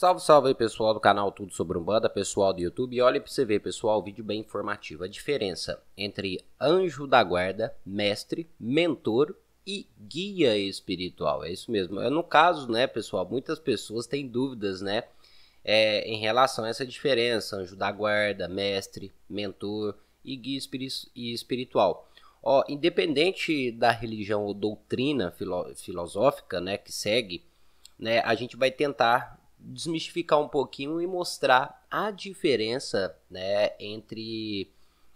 Salve, salve aí pessoal do canal Tudo Sobre Umbanda, pessoal do YouTube. Olha para você ver, pessoal, o vídeo bem informativo. A diferença entre anjo da guarda, mestre, mentor e guia espiritual. É isso mesmo. No caso, né, pessoal, muitas pessoas têm dúvidas, né, em relação a essa diferença. Anjo da guarda, mestre, mentor e guia espiritual. Ó, independente da religião ou doutrina filosófica, né, que segue, né, a gente vai tentar desmistificar um pouquinho e mostrar a diferença, né, entre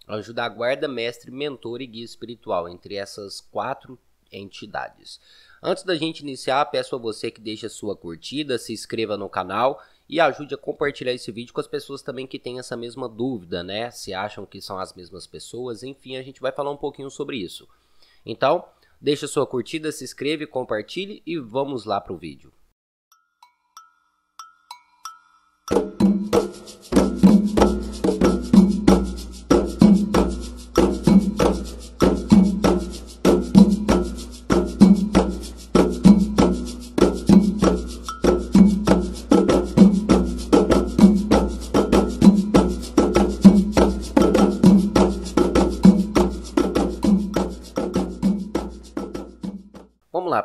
anjo da guarda, mestre, mentor e guia espiritual, entre essas quatro entidades. Antes da gente iniciar, peço a você que deixe a sua curtida, se inscreva no canal e ajude a compartilhar esse vídeo com as pessoas também que têm essa mesma dúvida, né, se acham que são as mesmas pessoas. Enfim, a gente vai falar um pouquinho sobre isso. Então, deixe a sua curtida, se inscreva, compartilhe e vamos lá para o vídeo.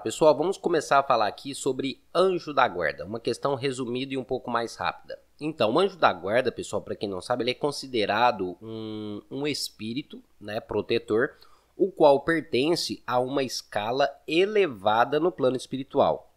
Pessoal, vamos começar a falar aqui sobre anjo da guarda, uma questão resumida e um pouco mais rápida. Então, o anjo da guarda, pessoal, para quem não sabe, ele é considerado um espírito, né, protetor, o qual pertence a uma escala elevada no plano espiritual.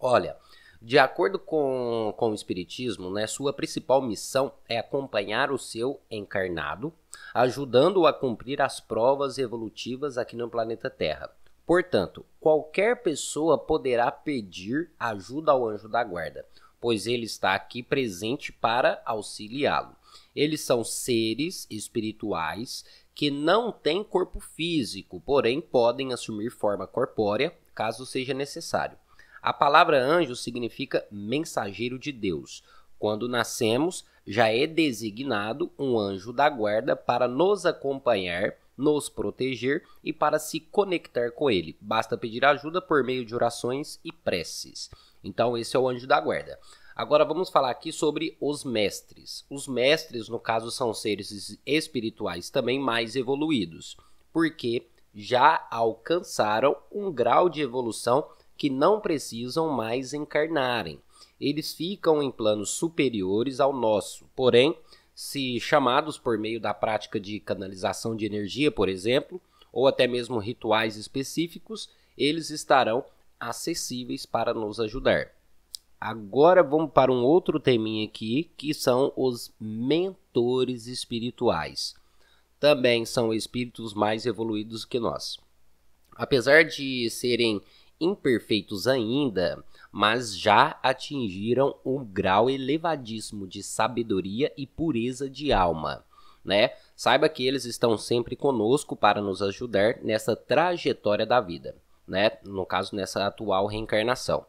Olha, de acordo com o Espiritismo, né, sua principal missão é acompanhar o seu encarnado, ajudando-o a cumprir as provas evolutivas aqui no planeta Terra. Portanto, qualquer pessoa poderá pedir ajuda ao anjo da guarda, pois ele está aqui presente para auxiliá-lo. Eles são seres espirituais que não têm corpo físico, porém podem assumir forma corpórea, caso seja necessário. A palavra anjo significa mensageiro de Deus. Quando nascemos, já é designado um anjo da guarda para nos acompanhar, nos proteger e para se conectar com ele. Basta pedir ajuda por meio de orações e preces. Então, esse é o anjo da guarda. Agora, vamos falar aqui sobre os mestres. Os mestres, no caso, são seres espirituais também mais evoluídos, porque já alcançaram um grau de evolução que não precisam mais encarnarem. Eles ficam em planos superiores ao nosso, porém, se chamados por meio da prática de canalização de energia, por exemplo, ou até mesmo rituais específicos, eles estarão acessíveis para nos ajudar. Agora vamos para um outro teminha aqui, que são os mentores espirituais. Também são espíritos mais evoluídos que nós. Apesar de serem imperfeitos ainda, mas já atingiram um grau elevadíssimo de sabedoria e pureza de alma, né? Saiba que eles estão sempre conosco para nos ajudar nessa trajetória da vida, né? No caso, nessa atual reencarnação.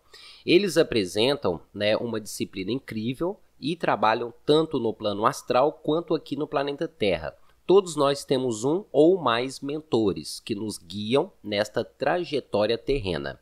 Eles apresentam, né, uma disciplina incrível e trabalham tanto no plano astral quanto aqui no planeta Terra. Todos nós temos um ou mais mentores que nos guiam nesta trajetória terrena.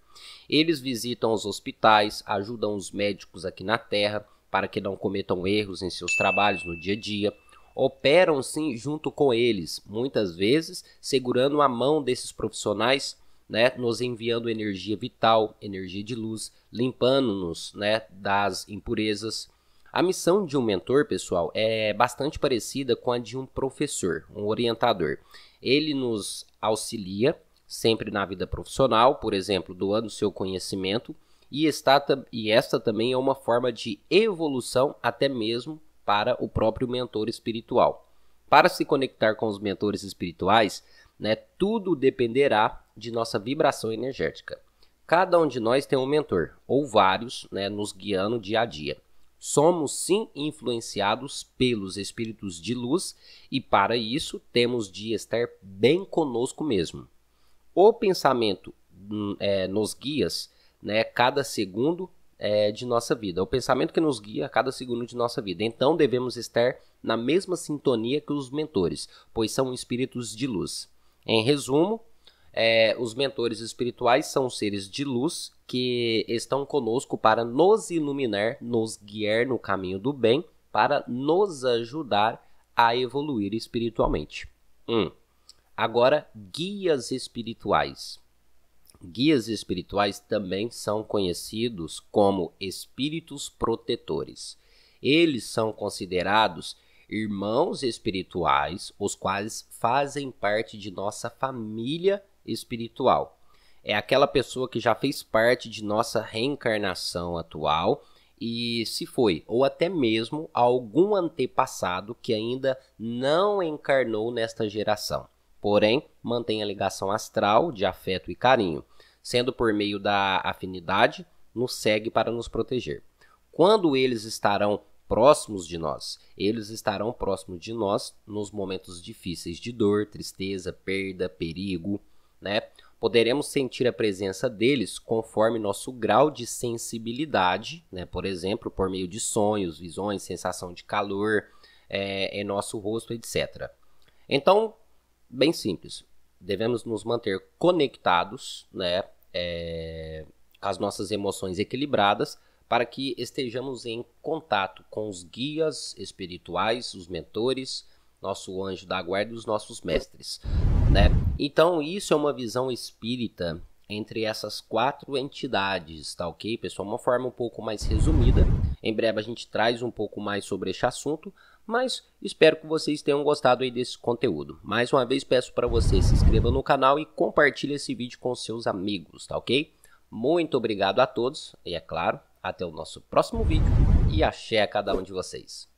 Eles visitam os hospitais, ajudam os médicos aqui na Terra para que não cometam erros em seus trabalhos no dia a dia. Operam-se junto com eles, muitas vezes segurando a mão desses profissionais, né, nos enviando energia vital, energia de luz, limpando-nos, né, das impurezas. A missão de um mentor, pessoal, é bastante parecida com a de um professor, um orientador. Ele nos auxilia sempre na vida profissional, por exemplo, doando seu conhecimento, e esta também é uma forma de evolução até mesmo para o próprio mentor espiritual. Para se conectar com os mentores espirituais, né, tudo dependerá de nossa vibração energética. Cada um de nós tem um mentor, ou vários, né, nos guiando dia a dia. Somos sim influenciados pelos espíritos de luz e para isso temos de estar bem conosco mesmo. O pensamento nos guia, né, cada segundo de nossa vida. O pensamento que nos guia a cada segundo de nossa vida. Então devemos estar na mesma sintonia que os mentores, pois são espíritos de luz. Em resumo, Os mentores espirituais são seres de luz que estão conosco para nos iluminar, nos guiar no caminho do bem, para nos ajudar a evoluir espiritualmente. Agora, guias espirituais. Guias espirituais também são conhecidos como espíritos protetores. Eles são considerados irmãos espirituais, os quais fazem parte de nossa família espiritual. É aquela pessoa que já fez parte de nossa reencarnação atual e se foi, ou até mesmo algum antepassado que ainda não encarnou nesta geração, porém mantém a ligação astral de afeto e carinho, sendo por meio da afinidade, nos segue para nos proteger. Quando eles estarão próximos de nós? Eles estarão próximos de nós nos momentos difíceis de dor, tristeza, perda, perigo, né? Poderemos sentir a presença deles conforme nosso grau de sensibilidade, né? Por exemplo, por meio de sonhos, visões, sensação de calor em nosso rosto, etc. Então, bem simples, devemos nos manter conectados, né? Com as nossas emoções equilibradas, para que estejamos em contato com os guias espirituais, os mentores, nosso anjo da guarda e os nossos mestres, né? Então, isso é uma visão espírita entre essas quatro entidades, tá ok, pessoal? Uma forma um pouco mais resumida. Em breve a gente traz um pouco mais sobre este assunto, mas espero que vocês tenham gostado aí desse conteúdo. Mais uma vez, peço para você se inscreva no canal e compartilhe esse vídeo com seus amigos, tá ok? Muito obrigado a todos e, é claro, até o nosso próximo vídeo e axé a cada um de vocês.